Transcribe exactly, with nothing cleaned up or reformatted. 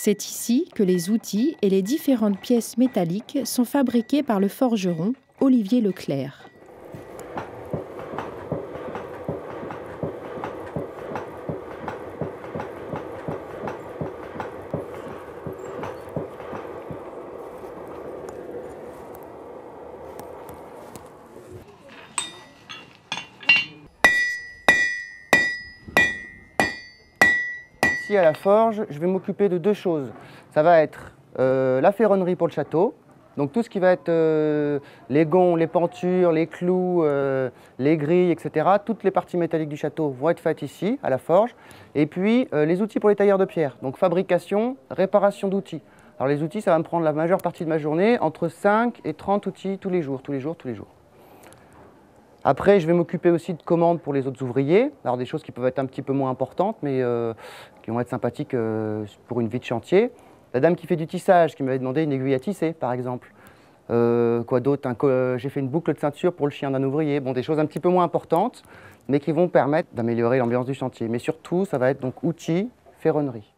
C'est ici que les outils et les différentes pièces métalliques sont fabriqués par le forgeron Olivier Leclerc. Ici à la forge, je vais m'occuper de deux choses. Ça va être euh, la ferronnerie pour le château, donc tout ce qui va être euh, les gonds, les pentures, les clous, euh, les grilles, et cetera. Toutes les parties métalliques du château vont être faites ici, à la forge. Et puis euh, les outils pour les tailleurs de pierre, donc fabrication, réparation d'outils. Alors les outils, ça va me prendre la majeure partie de ma journée, entre cinq et trente outils tous les jours, tous les jours, tous les jours. Après, je vais m'occuper aussi de commandes pour les autres ouvriers, alors des choses qui peuvent être un petit peu moins importantes, mais euh, qui vont être sympathiques euh, pour une vie de chantier. La dame qui fait du tissage, qui m'avait demandé une aiguille à tisser, par exemple. Euh, quoi d'autre euh, J'ai fait une boucle de ceinture pour le chien d'un ouvrier. Bon, des choses un petit peu moins importantes, mais qui vont permettre d'améliorer l'ambiance du chantier. Mais surtout, ça va être donc outils, ferronnerie.